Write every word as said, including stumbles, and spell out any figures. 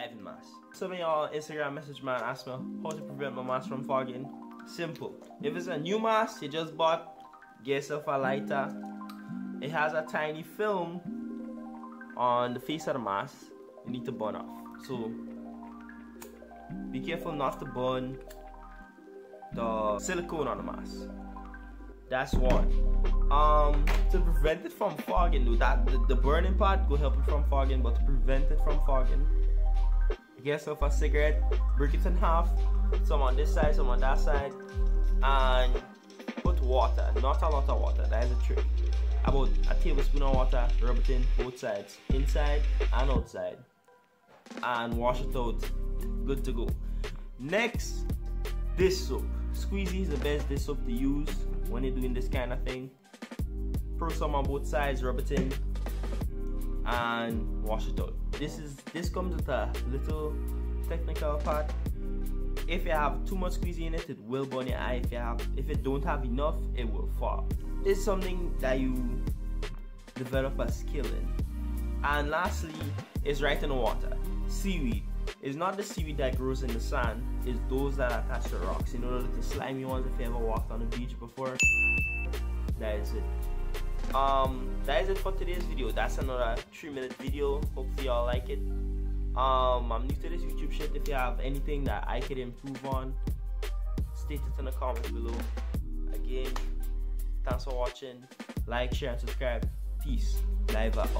not even mass. Some of y'all on Instagram message man ask me how to prevent my mask from fogging. Simple. If it's a new mask you just bought, get yourself a lighter. It has a tiny film on the face of the mask you need to burn off. So be careful not to burn the silicone on the mask. That's one. Um, to prevent it from fogging, do that the, the burning part will help it from fogging, but to prevent it from fogging, get yourself a cigarette, break it in half, some on this side, some on that side, and put water, not a lot of water, that is a trick. About a tablespoon of water, rub it in both sides, inside and outside, and wash it out. Good to go. Next, dish soap. Squeezy is the best dish soap to use when you're doing this kind of thing. Pour some on both sides, rub it in, and wash it out. This is this comes with a little technical part. If you have too much squeezy in it, it will burn your eye. If you have, if you don't have enough, it will fall. It's something that you develop a skill in. And lastly, it's right in the water. Seaweed. It's not the seaweed that grows in the sand, it's those that are attached to rocks. You know, the slimy ones, if you ever walked on the beach before. That is it. Um, that is it for today's video. That's another three minute video. Hopefully y'all like it. Um, I'm new to this YouTube shit. If you have anything that I could improve on, state it in the comments below. Again, thanks for watching. Like, share, and subscribe. Peace. Live out.